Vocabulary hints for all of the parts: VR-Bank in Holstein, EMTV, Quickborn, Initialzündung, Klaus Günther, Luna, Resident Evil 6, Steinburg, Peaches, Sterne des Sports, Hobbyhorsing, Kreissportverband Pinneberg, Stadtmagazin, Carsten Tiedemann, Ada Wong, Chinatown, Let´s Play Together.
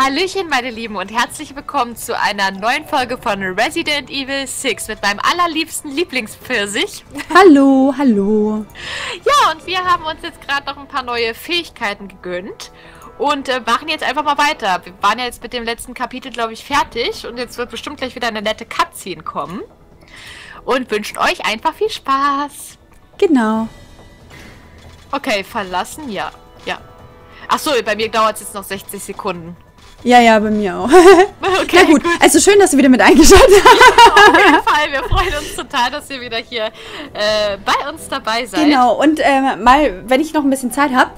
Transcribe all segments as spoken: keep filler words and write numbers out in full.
Hallöchen meine Lieben und herzlich willkommen zu einer neuen Folge von Resident Evil sechs mit meinem allerliebsten Lieblingspfirsich. Hallo, hallo. Ja, und wir haben uns jetzt gerade noch ein paar neue Fähigkeiten gegönnt und äh, machen jetzt einfach mal weiter. Wir waren ja jetzt mit dem letzten Kapitel, glaube ich, fertig und jetzt wird bestimmt gleich wieder eine nette Cutscene kommen und wünschen euch einfach viel Spaß. Genau. Okay, verlassen, ja, ja. Achso, bei mir dauert es jetzt noch sechzig Sekunden. Ja, ja, bei mir auch. Okay, ja, gut. gut. Also schön, dass ihr wieder mit eingeschaltet habt. Ja, auf jeden Fall. Wir freuen uns total, dass ihr wieder hier äh, bei uns dabei seid. Genau. Und äh, mal, wenn ich noch ein bisschen Zeit habe,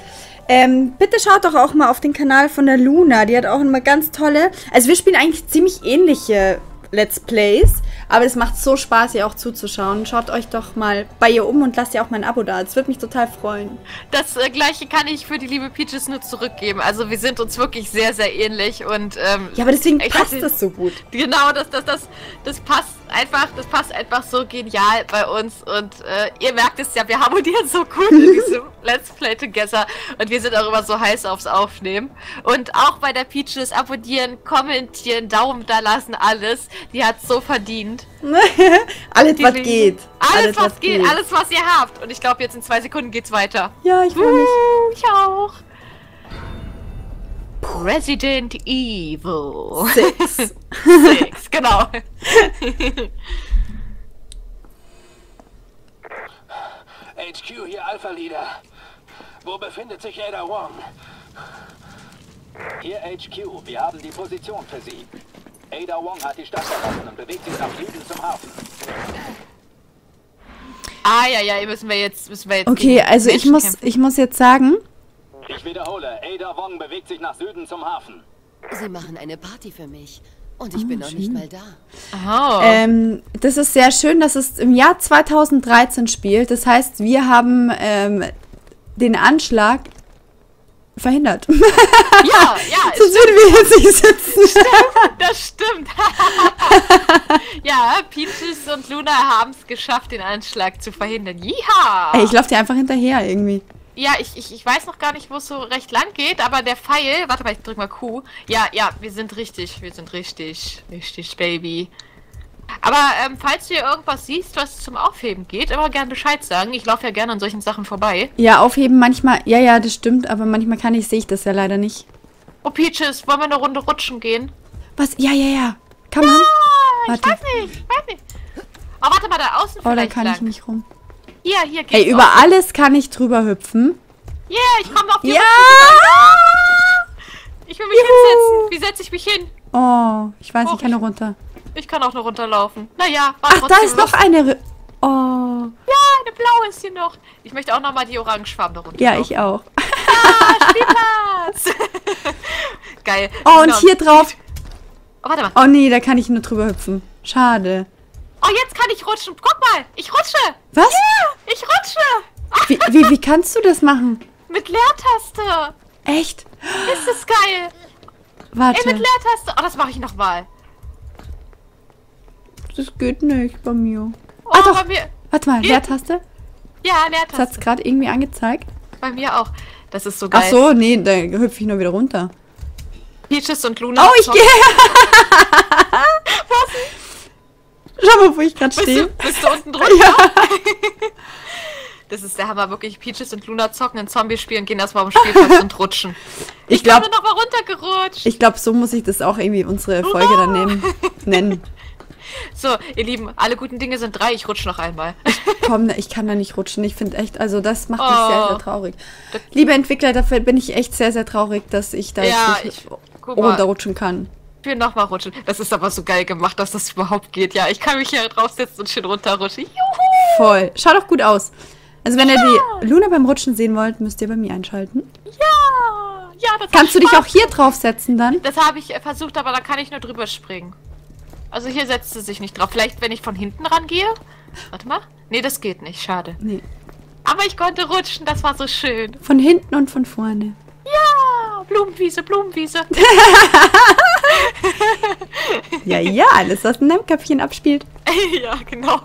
ähm, bitte schaut doch auch mal auf den Kanal von der Luna. Die hat auch immer ganz tolle... Also wir spielen eigentlich ziemlich ähnliche Let's Plays, aber es macht so Spaß, ihr auch zuzuschauen. Schaut euch doch mal bei ihr um und lasst ihr auch mal ein Abo da. Das würde mich total freuen. Das äh, Gleiche kann ich für die liebe Peaches nur zurückgeben. Also wir sind uns wirklich sehr, sehr ähnlich und ähm, ja, aber deswegen passt dachte, das so gut. Genau, das, das, das, das passt einfach, das passt einfach so genial bei uns und äh, ihr merkt es ja, wir harmonieren so gut in diesem Let's Play Together und wir sind auch immer so heiß aufs Aufnehmen. Und auch bei der Peaches abonnieren, kommentieren, Daumen da lassen, alles. Die hat's so verdient. alles, was Lieben. geht. Alles, alles, was, was geht. geht. Alles, was ihr habt. Und ich glaube, jetzt in zwei Sekunden geht's weiter. Ja, ich will nicht. Ich auch. Resident Evil sechs. sechs, genau. H Q hier, Alpha-Leader. Wo befindet sich Ada Wong? Hier H Q, wir haben die Position für Sie. Ada Wong hat die Stadt verlassen und bewegt sich nach Süden zum Hafen. Ah ja, ja, müssen wir jetzt... Müssen wir jetzt okay, also ich muss, ich muss jetzt sagen... Ich wiederhole, Ada Wong bewegt sich nach Süden zum Hafen. Sie machen eine Party für mich und ich oh, bin noch schön. nicht mal da. Oh. Ähm, das ist sehr schön, dass es im Jahr zweitausenddreizehn spielt. Das heißt, wir haben ähm, den Anschlag... verhindert. Ja, ja. Sonst würden wir jetzt nicht sitzen. Stimmt, das stimmt. Ja, Peaches und Luna haben es geschafft, den Anschlag zu verhindern. Jiha! Ey, ich laufe dir einfach hinterher irgendwie. Ja, ich, ich, ich weiß noch gar nicht, wo es so recht lang geht, aber der Pfeil... Warte mal, ich drück mal Q. Ja, ja, wir sind richtig, wir sind richtig, richtig, Baby. Aber ähm, falls du hier irgendwas siehst, was zum Aufheben geht, immer gerne Bescheid sagen. Ich laufe ja gerne an solchen Sachen vorbei. Ja, aufheben manchmal... Ja, ja, das stimmt, aber manchmal kann ich, sehe ich das ja leider nicht. Oh, Peaches, wollen wir eine Runde rutschen gehen? Was? Ja, ja, ja. Kann man? Ja, ich weiß nicht, ich weiß nicht. Oh, warte mal, da außen vielleicht. Oh, da kann lang. ich nicht rum. Hier, hier geht's. Ey, über außen. alles kann ich drüber hüpfen. Ja, yeah, ich komme auf die ja! Ich will mich Juhu. hinsetzen. Wie setze ich mich hin? Oh, ich weiß, oh, ich kann nur runter. Ich kann auch nur runterlaufen. Naja, war Ach, da ist noch eine... Oh. Ja, eine blaue ist hier noch. Ich möchte auch nochmal die orangefarbene runter. Ja, ich auch. Ah, Spielplatz! Geil. Oh, und hier drauf... Oh, warte mal. Oh, nee, da kann ich nur drüber hüpfen. Schade. Oh, jetzt kann ich rutschen. Guck mal, ich rutsche. Was? Yeah, ich rutsche. Wie, wie, wie kannst du das machen? Mit Leertaste. Echt? Ist das geil. Warte. Ey, mit Leertaste. Oh, das mache ich nochmal. Das geht nicht bei mir. Oh, ah, doch. Bei mir. Warte mal, Leertaste? Ja, Leertaste. Das hat es gerade irgendwie angezeigt. Bei mir auch. Das ist so geil. Ach so, nee, da hüpfe ich nur wieder runter. Peaches und Luna. Oh, ich gehe. Was? Schau mal, wo ich gerade stehe. Bist du unten drunter? Ja. Das ist der Hammer, wirklich. Peaches und Luna zocken in Zombie-Spielen, gehen erstmal auf den Spielplatz und rutschen. Ich, ich glaube, noch mal runtergerutscht. Ich glaube, so muss ich das auch irgendwie unsere Folge oh. dann nehmen, nennen. So, ihr Lieben, alle guten Dinge sind drei. Ich rutsche noch einmal. Komm, ich kann da nicht rutschen. Ich finde echt, also das macht mich oh. sehr, sehr traurig. Das Liebe Entwickler, dafür bin ich echt sehr, sehr traurig, dass ich da ja, jetzt nicht runterrutschen kann. Ich will nochmal rutschen. Das ist aber so geil gemacht, dass das überhaupt geht. Ja, ich kann mich hier draufsetzen und schön runterrutschen. Juhu! Voll. Schaut doch gut aus. Also wenn ja. ihr die Luna beim Rutschen sehen wollt, müsst ihr bei mir einschalten. Ja! Ja, das Kannst du dich auch hier draufsetzen dann? Das habe ich versucht, aber da kann ich nur drüber springen. Also hier setzt sie sich nicht drauf. Vielleicht, wenn ich von hinten rangehe? Warte mal. Nee, das geht nicht. Schade. Nee. Aber ich konnte rutschen. Das war so schön. Von hinten und von vorne. Ja! Blumenwiese, Blumenwiese. Ja, ja. Alles, was in deinem Köpfchen abspielt. Ja, genau.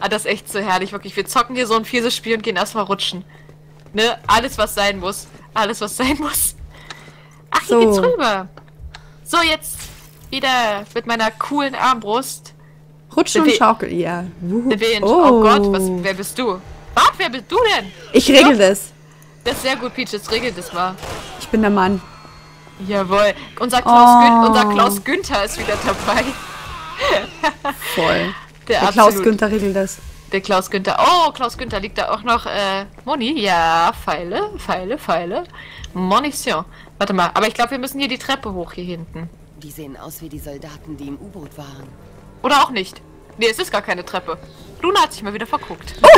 Ah, das ist echt so herrlich. Wirklich, wir zocken hier so ein fieses Spiel und gehen erstmal rutschen. Ne? Alles, was sein muss. Alles, was sein muss. Ach, hier so geht's rüber. So, jetzt wieder mit meiner coolen Armbrust. Rutschen und schaukeln, ja. Oh. oh Gott, was, wer bist du? Warte, wer bist du denn? Ich regel das. Das ist sehr gut, Peaches, regel das mal. Ich bin der Mann. Jawohl. Unser Klaus, oh. Unser Klaus Günther ist wieder dabei. Voll. Der, der Klaus Günther regelt das. Der Klaus Günther. Oh, Klaus Günther liegt da auch noch. Äh, Moni, ja, Pfeile, Pfeile, Pfeile. Munition. Warte mal, aber ich glaube, wir müssen hier die Treppe hoch hier hinten. Die sehen aus wie die Soldaten, die im U-Boot waren. Oder auch nicht. Nee, es ist gar keine Treppe. Luna hat sich mal wieder verguckt. Oh,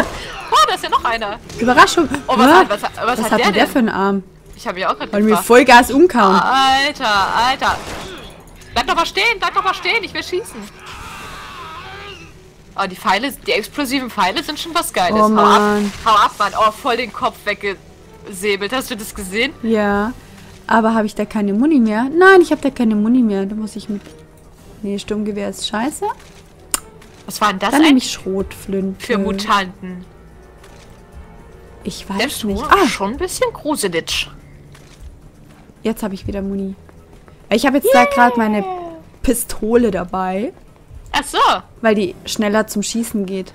oh da ist ja noch einer. Überraschung. Oh, was, ja. hat, was, was, was hat, hat der, denn? der für einen Arm? Ich habe ja auch gerade gefragt. Weil mir Vollgas umkam. Alter, Alter. Bleib doch mal stehen, bleib doch mal stehen. Ich will schießen. Oh, die Pfeile, die explosiven Pfeile sind schon was Geiles. Oh, Mann. Hau ab, hau ab, Mann. Oh, voll den Kopf weggesäbelt. Hast du das gesehen? Ja. Aber habe ich da keine Muni mehr? Nein, ich habe da keine Muni mehr. Da muss ich mit... Nee, Sturmgewehr ist scheiße. Was war denn das eigentlich? Dann nämlich Schrotflinte. Für Mutanten. Ich weiß Selbst nicht. Ah, schon ein bisschen gruselig. Jetzt habe ich wieder Muni. Ich habe jetzt yeah. da gerade meine Pistole dabei. Ach so. Weil die schneller zum Schießen geht.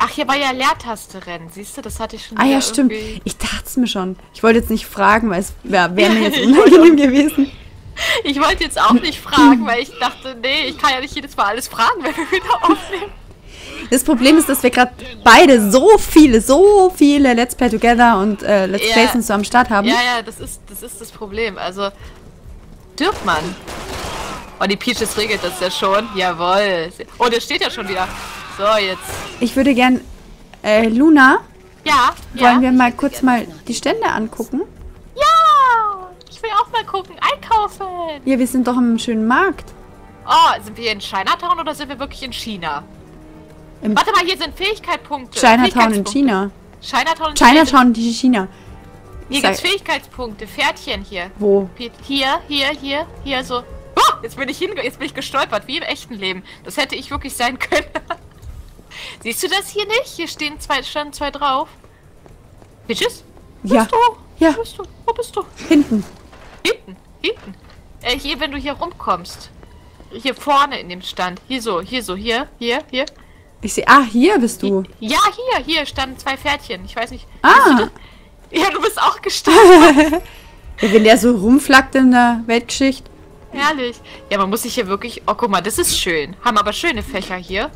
Ach, hier war ja Leertaste rennen. Siehst du, das hatte ich schon. Ah ja, stimmt. Irgendwie... Ich dachte es mir schon. Ich wollte jetzt nicht fragen, weil es wäre wär mir jetzt unangenehm gewesen. Ich wollte jetzt auch nicht fragen, weil ich dachte, nee, ich kann ja nicht jedes Mal alles fragen, wenn wir wieder aufnehmen. Das Problem ist, dass wir gerade beide so viele, so viele Let's Play Together und äh, Let's ja. Plays und so am Start haben. Ja, ja, das ist das, ist das Problem. Also, dürft man. Oh, die Peaches regelt das ja schon. Jawohl. Oh, der steht ja schon wieder. So, jetzt. Ich würde gern, äh, Luna. Ja, Wollen ja. wir mal kurz mal die Stände angucken? Ich will auch mal gucken. Einkaufen! Ja, wir sind doch im schönen Markt. Oh, sind wir in Chinatown oder sind wir wirklich in China? Im Warte mal, hier sind Fähigkeitspunkte. Chinatown in China. Chinatown in Chinatown China. China. Hier gibt es Fähigkeitspunkte. Pferdchen hier. Wo? Hier, hier, hier, hier so. Oh, jetzt bin ich hinge jetzt bin ich gestolpert, wie im echten Leben. Das hätte ich wirklich sein können. Siehst du das hier nicht? Hier stehen zwei, standen zwei drauf. Bitches? Ja. Bist du? Ja. Wo bist du? Wo bist du? Hinten. Hinten, hinten. Äh, hier, wenn du hier rumkommst. Hier vorne in dem Stand. Hier so, hier so, hier, hier, hier. Ich sehe, ah, hier bist du. Hier, ja, hier, hier standen zwei Pferdchen. Ich weiß nicht. Ah. Du ja, du bist auch gestanden. Wenn der so rumflackt in der Weltgeschichte. Herrlich. Ja, man muss sich hier wirklich... Oh, guck mal, das ist schön. Haben aber schöne Fächer hier.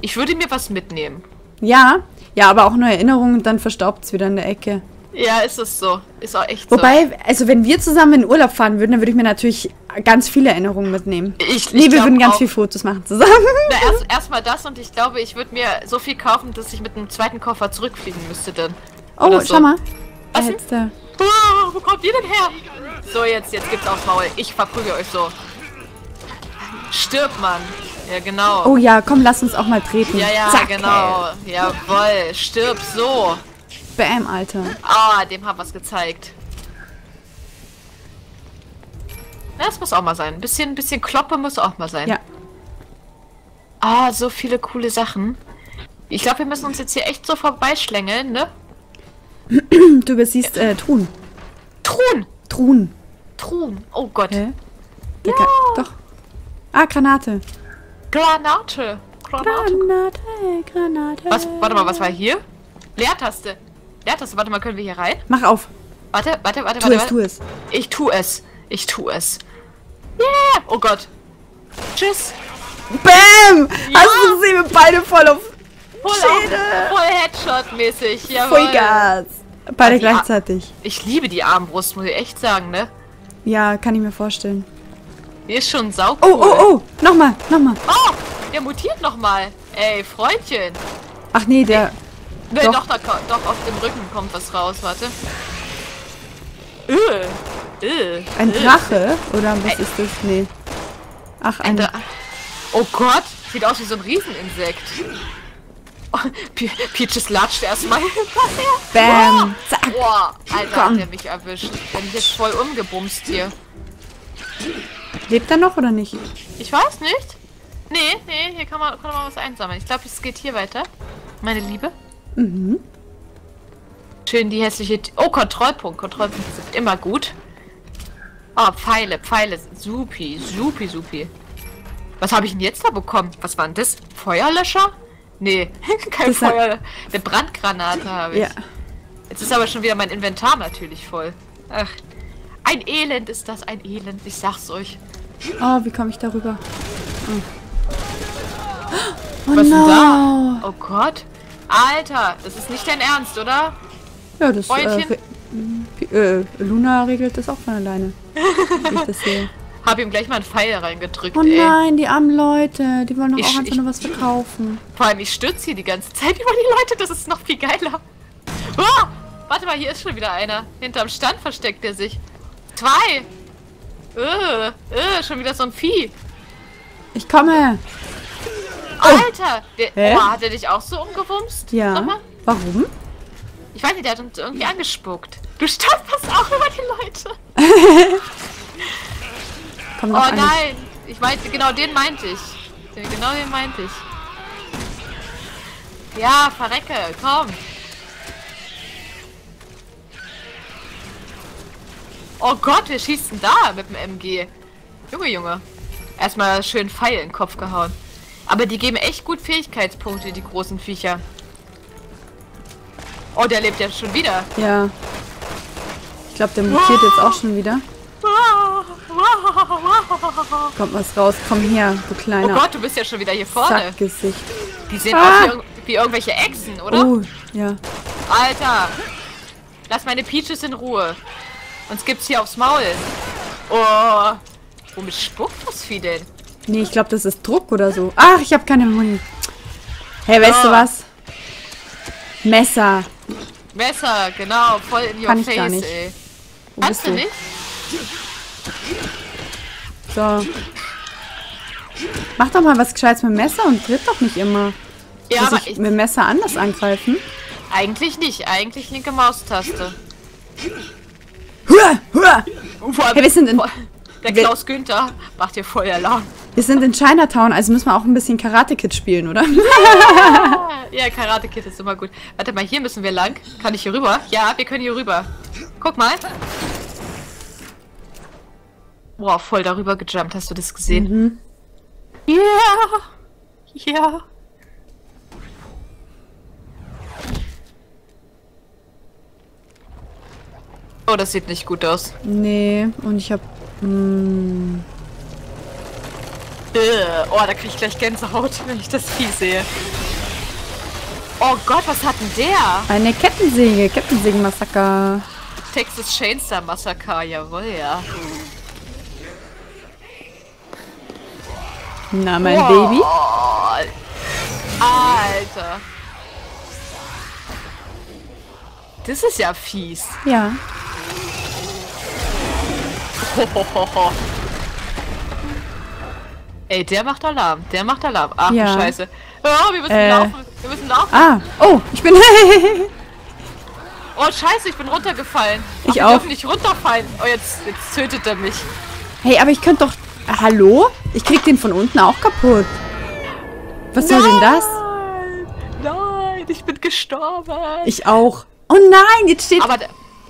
Ich würde mir was mitnehmen. Ja, ja, aber auch nur Erinnerungen, dann verstaubt es wieder in der Ecke. Ja, ist es so. Ist auch echt Wobei, so. Wobei, also wenn wir zusammen in den Urlaub fahren würden, dann würde ich mir natürlich ganz viele Erinnerungen mitnehmen. Ich, nee, ich wir würden ganz auch. viel Fotos machen zusammen. Na, erst, erst mal das und ich glaube, ich würde mir so viel kaufen, dass ich mit einem zweiten Koffer zurückfliegen müsste dann. Oh, Oder schau so. mal. Was ist da? Oh, wo kommt ihr denn her? So, jetzt, jetzt gibt's aufs Maul. Ich verprüge euch so. Stirb, Mann. Ja, genau. Oh ja, komm, lass uns auch mal treten. Ja, ja, Zack, genau. Ey. Jawohl, stirb so. Bam, Alter. Ah, dem hab was gezeigt. Das muss auch mal sein. Ein bisschen, bisschen Kloppe muss auch mal sein. Ja. Ah, so viele coole Sachen. Ich glaube, wir müssen uns jetzt hier echt so vorbeischlängeln, ne? Du übersiehst, äh, Truhen. Truhen! Truhen. Truhen. Oh Gott. Hä? Ja. Doch. Ah, Granate. Granate. Granate. Granate, Granate. Was, warte mal, was war hier? Leertaste. Leertaste, warte mal, können wir hier rein? Mach auf. Warte, warte, warte, tu warte. Es, tu es. Ich tu es. Ich tu es. Yeah! Oh Gott. Tschüss. Bam! Ja. Hast du gesehen, wir beide voll auf voll Schädel. Auf, voll Headshot-mäßig, jawohl. Vollgas. Beide gleichzeitig. Ich liebe die Armbrust, muss ich echt sagen, ne? Ja, kann ich mir vorstellen. Die ist schon saucool. Oh, oh, oh! Nochmal, nochmal. Oh! Der mutiert nochmal. Ey, Freundchen. Ach nee, der... Nee, doch. Doch, da, doch, auf dem Rücken kommt was raus, warte. Äh, äh, ein äh. Drache? Oder was äh. ist das? Nee. Ach, ein... Ein oh Gott, sieht aus wie so ein Rieseninsekt. Oh, Pe Peaches latscht erstmal. Bam, oh. Zack. Boah, Alter, hat der mich erwischt. Der mich jetzt voll umgebumst hier. Lebt er noch oder nicht? Ich weiß nicht. Nee, nee, hier kann man, kann man was einsammeln. Ich glaube, es geht hier weiter. Meine Liebe. Mhm. Schön die hässliche... T oh, Kontrollpunkt. Kontrollpunkte sind immer gut. Ah, Pfeile, Pfeile. Supi, supi, supi. Was habe ich denn jetzt da bekommen? Was war denn das? Feuerlöscher? Nee, kein das Feuer. Eine Brandgranate habe ich. Ja. Jetzt ist aber schon wieder mein Inventar natürlich voll. Ach, ein Elend ist das, ein Elend. Ich sag's euch. Oh, wie komme ich darüber? Hm. Oh, was no. denn da? Oh Gott. Alter, das ist nicht dein Ernst, oder? Ja, das äh, äh, Luna regelt das auch von alleine. Wie ich das sehe. Hab ihm gleich mal einen Pfeil reingedrückt, oh ey. Oh nein, die armen Leute. Die wollen doch ich, auch einfach ich, nur was verkaufen. Vor allem, ich stürze hier die ganze Zeit über die Leute. Das ist noch viel geiler. Oh, warte mal, hier ist schon wieder einer. Hinterm Stand versteckt er sich. Zwei. Äh, äh, schon wieder so ein Vieh. Ich komme. Alter, der, hä? Oh, hat er dich auch so umgewumst? Ja. Nochmal? Warum? Ich weiß nicht, der hat uns irgendwie angespuckt. Du stolperst auch über die Leute. Komm, oh nein, eine. ich meinte, genau den meinte ich. Den, genau den meinte ich. Ja, verrecke, komm. Oh Gott, wir schießen da mit dem M G. Junge, Junge. Erstmal schön Pfeil in den Kopf gehauen. Aber die geben echt gut Fähigkeitspunkte, die großen Viecher. Oh, der lebt ja schon wieder. Ja. Ich glaube, der mutiert jetzt auch schon wieder. Kommt was raus. Komm her, du Kleiner. Oh Gott, du bist ja schon wieder hier vorne. Sackgesicht. Die sehen ah. aus wie, wie irgendwelche Echsen, oder? Oh, ja. Alter. Lass meine Peaches in Ruhe. Uns gibt's hier aufs Maul. Oh. Womit spuckt das Vieh denn? Nee, ich glaube, das ist Druck oder so. Ach, ich habe keine Muni. Hey, weißt oh. du was? Messer. Messer, genau. Voll in your Kann face, ich gar nicht. ey. Wo Kannst bist du nicht? So. Mach doch mal was Gescheites mit dem Messer und tritt doch nicht immer. Ja, Muss aber ich, ich mit dem Messer anders angreifen? Eigentlich nicht. Eigentlich linke Maustaste. Hua, hua. Hey, wir sind in... Der Klaus Günther macht hier Feueralarm. Wir sind in Chinatown, also müssen wir auch ein bisschen Karate-Kid spielen, oder? Ja, Karate-Kid ist immer gut. Warte mal, hier müssen wir lang. Kann ich hier rüber? Ja, wir können hier rüber. Guck mal. Boah, voll darüber gejumpt. Hast du das gesehen? Ja. Mhm. Ja. Yeah. Yeah. Oh, das sieht nicht gut aus. Nee, und ich habe Mm. Oh, da krieg ich gleich Gänsehaut, wenn ich das Vieh sehe. Oh Gott, was hat denn der? Eine Kettensäge, Kettensägen-Massaker. Texas Chainsaw Massacre, jawohl, ja. Na, mein wow. Baby? Alter. Das ist ja fies. Ja. Hohoho. Ey, der macht Alarm. Der macht Alarm. Ach, ja. Scheiße. Oh, wir müssen äh. laufen. Wir müssen laufen. Ah, oh, ich bin... Oh, scheiße, ich bin runtergefallen. Ich Ach, wir auch. dürfen nicht runterfallen. Oh, jetzt, jetzt tötet er mich. Hey, aber ich könnte doch... Hallo? Ich krieg den von unten auch kaputt. Was nein, soll denn das? Nein, ich bin gestorben. Ich auch. Oh nein, jetzt steht... Aber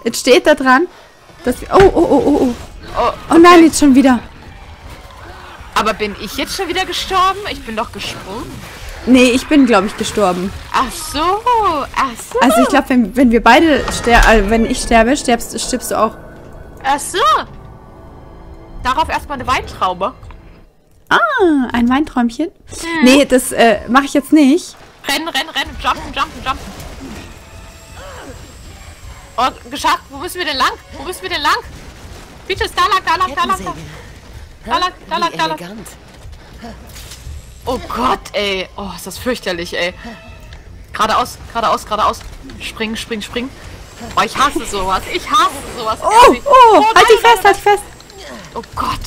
jetzt steht da dran, dass wir... Oh, oh, oh, oh, oh. Oh, okay. Oh nein, jetzt schon wieder. Aber bin ich jetzt schon wieder gestorben? Ich bin doch gesprungen. Nee, ich bin, glaube ich, gestorben. Ach so, ach so. Also ich glaube, wenn, wenn wir beide sterben, also wenn ich sterbe, stirbst, stirbst du auch. Ach so. Darauf erstmal eine Weintraube. Ah, ein Weinträumchen? Hm. Nee, das äh, mache ich jetzt nicht. Rennen, rennen, rennen, jumpen, jumpen, jumpen. Oh, geschafft. Wo müssen wir denn lang? Wo müssen wir denn lang? Peaches, da lang, da lang, da lang, da lang, da lang, da lang. Oh Gott, ey. Oh, ist das fürchterlich, ey. Geradeaus, geradeaus, geradeaus. Springen, springen, springen. Oh, ich hasse sowas. Ich hasse sowas. Oh, oh, halt dich fest, halt dich fest. Oh Gott.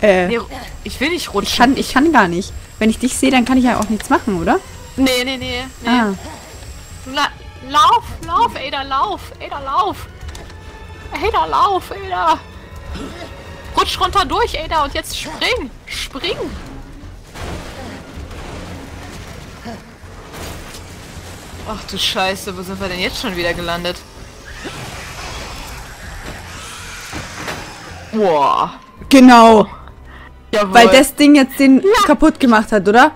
Äh. Nee, ich will nicht rutschen. Ich kann, ich kann gar nicht. Wenn ich dich sehe, dann kann ich ja auch nichts machen, oder? Nee, nee, nee. nee. Ah. La lauf, lauf, Ada, lauf. Ada, lauf. Ada, lauf, Ada! Rutsch runter durch, Ada, und jetzt spring! Spring! Ach du Scheiße, wo sind wir denn jetzt schon wieder gelandet? Boah. Genau. Jawohl. Weil das Ding jetzt den ja. kaputt gemacht hat, oder?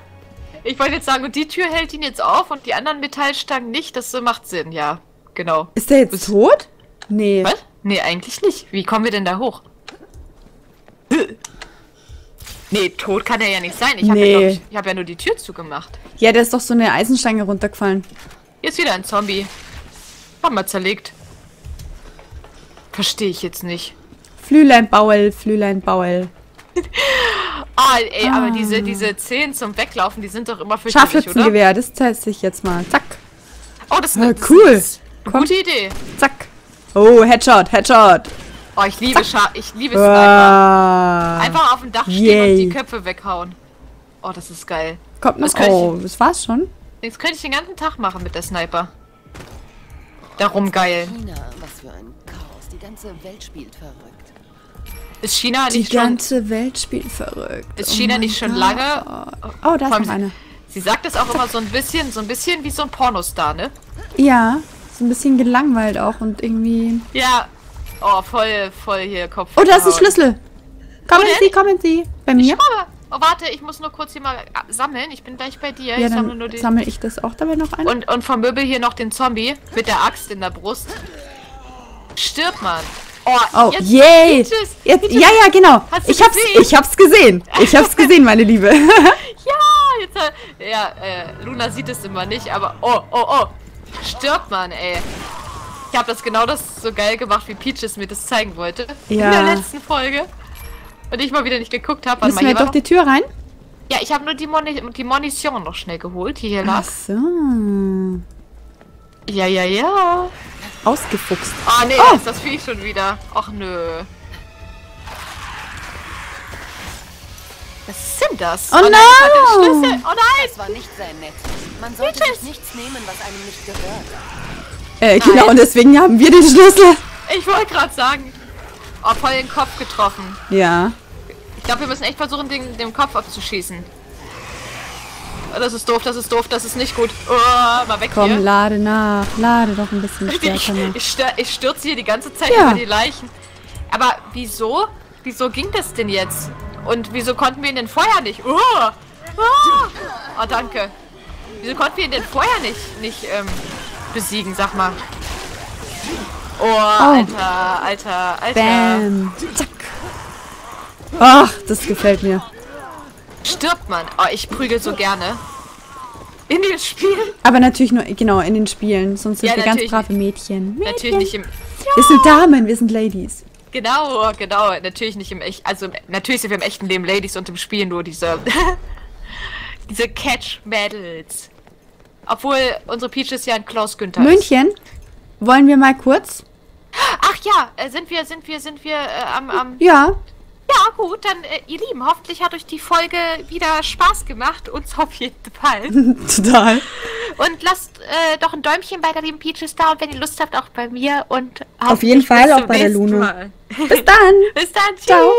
Ich wollte jetzt sagen, und die Tür hält ihn jetzt auf und die anderen Metallstangen nicht. Das macht Sinn, ja. Genau. Ist der jetzt Bist tot? Nee. Was? Nee, eigentlich nicht. Wie kommen wir denn da hoch? Nee, tot kann er ja nicht sein. Ich habe nee. ja, ich hab ja nur die Tür zugemacht. Ja, da ist doch so eine Eisenstange runtergefallen. Jetzt wieder ein Zombie. Haben wir zerlegt. Verstehe ich jetzt nicht. Flülein Bauel, Flülein Bauel. Ah, ey, ah. aber diese, diese Zehen zum Weglaufen, die sind doch immer für Scharfschützengewehr, das teste ich jetzt mal. Zack. Oh, das ist ah, cool. Das, das, gute Idee. Zack. Oh, Headshot, Headshot. Oh, ich liebe Scha ich liebe Sniper. Ah. Einfach auf dem Dach stehen Yay. und die Köpfe weghauen. Oh, das ist geil. Kommt noch. Oh, ich, das war's schon. Das könnte ich den ganzen Tag machen mit der Sniper. Darum geil. China, was für ein Chaos. Die ganze Welt spielt verrückt. Ist China nicht die schon... Die ganze Welt spielt verrückt. Ist China oh nicht schon Gott. lange... Oh, da ist noch eine. Sie sagt das auch immer so ein bisschen, so ein bisschen wie so ein Pornostar, ne? Ja, so ein bisschen gelangweilt auch und irgendwie... Ja, oh, voll, voll hier Kopf. Oh, da ist ein Schlüssel. Kommen oh, Sie, kommen Sie. Bei mir? Oh, warte, ich muss nur kurz hier mal sammeln. Ich bin gleich bei dir. Ja, ich sammle, dann nur die... sammle ich das auch dabei noch ein. Und, und vermöbel hier noch den Zombie mit der Axt in der Brust. Stirb, Mann. Oh, oh jetzt, yay. Peaches, jetzt, Peaches. Ja, ja, genau. Hast ich, hab's, ich hab's gesehen. Ich hab's gesehen, meine Liebe. Ja, jetzt... Ja, äh, Luna sieht es immer nicht, aber... Oh, oh, oh. Stirb, Mann, ey. Ich hab das genau das so geil gemacht, wie Peaches mir das zeigen wollte. Ja. In der letzten Folge. Und ich mal wieder nicht geguckt habe. Müssen wir doch die Tür rein? Ja, ich habe nur die, Moni die Munition noch schnell geholt, die hier lag. Ach so. Ja, ja, ja. Ausgefuchst. Oh, nee, oh. Ist das Vieh schon wieder. Ach, nö. Was sind das? Oh, oh nein! No. Den Schlüssel. Oh nein! Das war nicht sehr nett. Man sollte sich nichts nehmen, was einem nicht gehört. Äh, nein. Genau, und deswegen haben wir den Schlüssel. Ich wollte gerade sagen... Oh, voll den Kopf getroffen. Ja. Ich glaube, wir müssen echt versuchen, den, den Kopf abzuschießen. Oh, das ist doof, das ist doof, das ist nicht gut. Oh, mal weg. Komm, hier. lade nach. Lade doch ein bisschen stärker ich, nach. Ich, stür, ich stürze hier die ganze Zeit ja. über die Leichen. Aber wieso? Wieso ging das denn jetzt? Und wieso konnten wir ihn denn vorher nicht? Oh, oh. oh danke. Wieso konnten wir ihn denn vorher nicht, nicht ähm, besiegen, sag mal? Oh, oh, Alter, Alter, Alter. Bam. Zack. Ach, das gefällt mir. Stirbt man. Oh, ich prügel so gerne. In den Spielen. Aber natürlich nur, genau, in den Spielen. Sonst sind ja, wir ganz brave Mädchen. Mädchen. Natürlich nicht im... Ja. Wir sind Damen, wir sind Ladies. Genau, genau. Natürlich nicht im echten... Also, natürlich sind wir im echten Leben Ladies und im Spiel nur diese... diese Catch-Mädels. Obwohl, unsere Peaches ja ein Klaus Günther München? Ist. Wollen wir mal kurz... Ach ja, sind wir, sind wir, sind wir äh, am, am... Ja. Ja, gut, dann, äh, ihr Lieben, hoffentlich hat euch die Folge wieder Spaß gemacht. Uns auf jeden Fall. Total. Und lasst äh, doch ein Däumchen bei der lieben Peaches da und wenn ihr Lust habt, auch bei mir. Und auf jeden Fall auch bei der Luna. Bis dann. Bis dann, tschüss. Ciao.